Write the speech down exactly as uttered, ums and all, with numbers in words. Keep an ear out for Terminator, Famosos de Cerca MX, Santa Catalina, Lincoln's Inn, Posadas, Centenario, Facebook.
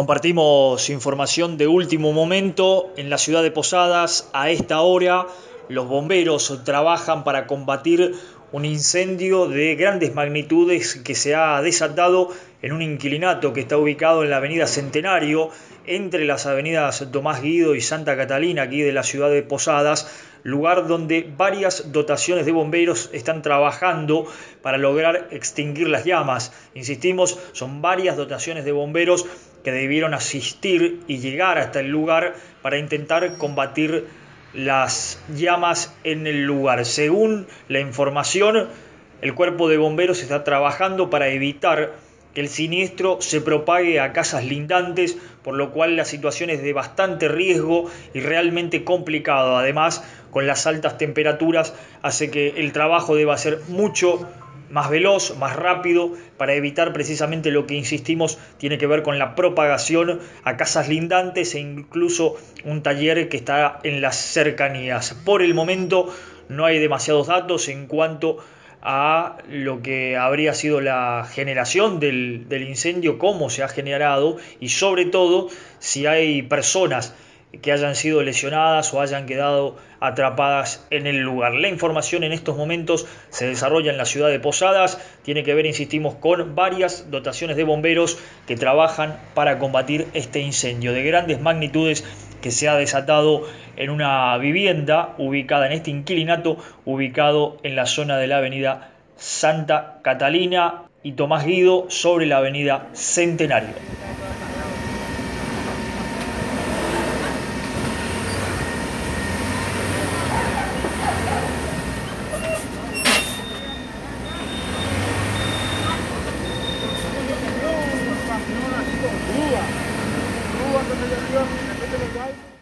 Compartimos información de último momento en la ciudad de Posadas. A esta hora los bomberos trabajan para combatir un incendio de grandes magnitudes que se ha desatado en un inquilinato que está ubicado en la avenida Centenario, entre las avenidas Tomás Guido y Santa Catalina, aquí de la ciudad de Posadas, lugar donde varias dotaciones de bomberos están trabajando para lograr extinguir las llamas. Insistimos, son varias dotaciones de bomberos que debieron asistir y llegar hasta el lugar para intentar combatir las llamas en el lugar. Según la información, el cuerpo de bomberos está trabajando para evitar que el siniestro se propague a casas lindantes, por lo cual la situación es de bastante riesgo y realmente complicado. Además, con las altas temperaturas hace que el trabajo deba ser mucho más veloz, más rápido, para evitar precisamente lo que insistimos tiene que ver con la propagación a casas lindantes e incluso un taller que está en las cercanías. Por el momento no hay demasiados datos en cuanto a lo que habría sido la generación del, del incendio, cómo se ha generado y sobre todo si hay personas que hayan sido lesionadas o hayan quedado atrapadas en el lugar. La información en estos momentos se desarrolla en la ciudad de Posadas, tiene que ver, insistimos, con varias dotaciones de bomberos que trabajan para combatir este incendio de grandes magnitudes que se ha desatado en una vivienda ubicada en este inquilinato, ubicado en la zona de la avenida Santa Catalina y Tomás Guido, sobre la avenida Centenario. Rúa, rúa, que se le dio, que se le cae.